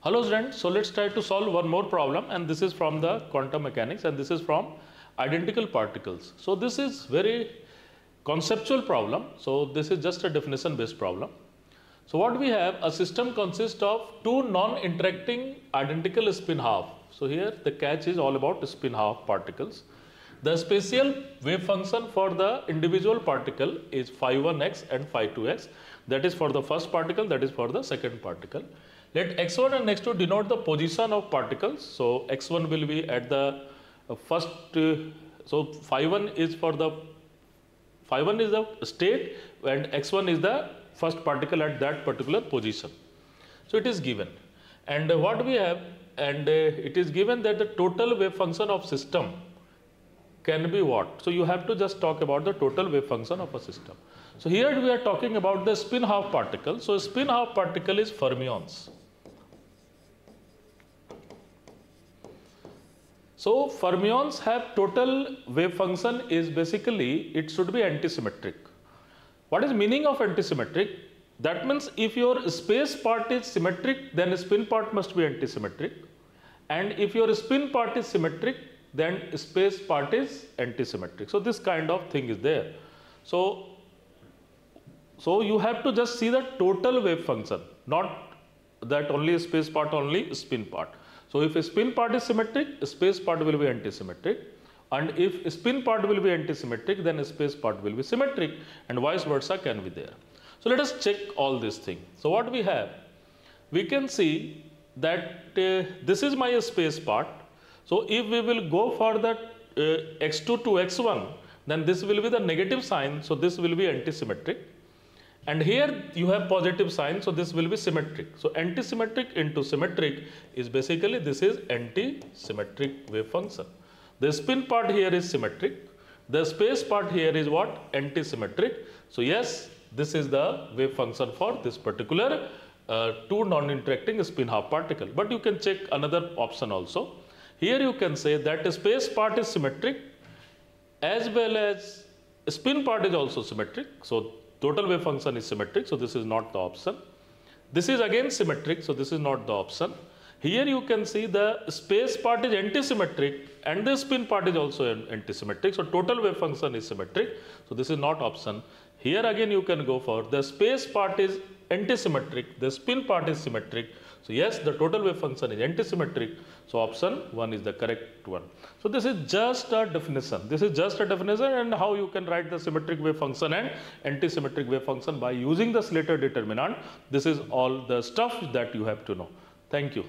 Hello students, so let's try to solve one more problem, and this is from the quantum mechanics and this is from identical particles. So this is very conceptual problem. So this is just a definition based problem. So what we have, a system consists of two non-interacting identical spin-half. So here the catch is all about spin-half particles. The spatial wave function for the individual particle is phi1x and phi2x. That is for the first particle, that is for the second particle. Let x1 and x2 denote the position of particles. So x1 will be at the first, so phi1 is the state and x1 is the first particle at that particular position. So it is given, and what we have, and it is given that the total wave function of system can be what? So you have to just talk about the total wave function of a system. So here we are talking about the spin-half particle. So spin-half particle is fermions. So fermions have total wave function is basically, it should be antisymmetric. What is meaning of antisymmetric? That means if your space part is symmetric, then spin part must be antisymmetric. And if your spin part is symmetric, then space part is antisymmetric. So this kind of thing is there. So you have to just see the total wave function, not that only space part, only spin part. So if a spin part is symmetric, space part will be antisymmetric. And if spin part will be antisymmetric, then space part will be symmetric, and vice versa can be there. So let us check all this thing. So what we have, we can see that this is my space part. So if we will go for that x2 to x1, then this will be the negative sign. So this will be antisymmetric. And here you have positive sign. So this will be symmetric. So antisymmetric into symmetric is basically, this is antisymmetric wave function. The spin part here is symmetric. The space part here is what? Antisymmetric. So yes, this is the wave function for this particular two non-interacting spin-half particle. But you can check another option also. Here you can say that the space part is symmetric as well as spin part is also symmetric. So total wave function is symmetric. So this is not the option. This is again symmetric. So this is not the option. Here you can see the space part is antisymmetric and the spin part is also antisymmetric. So total wave function is symmetric. So this is not option. Here again you can go for the space part is antisymmetric, the spin part is symmetric. So yes, the total wave function is antisymmetric. So option 1 is the correct one. So this is just a definition. This is just a definition and how you can write the symmetric wave function and antisymmetric wave function by using the Slater determinant. This is all the stuff that you have to know. Thank you.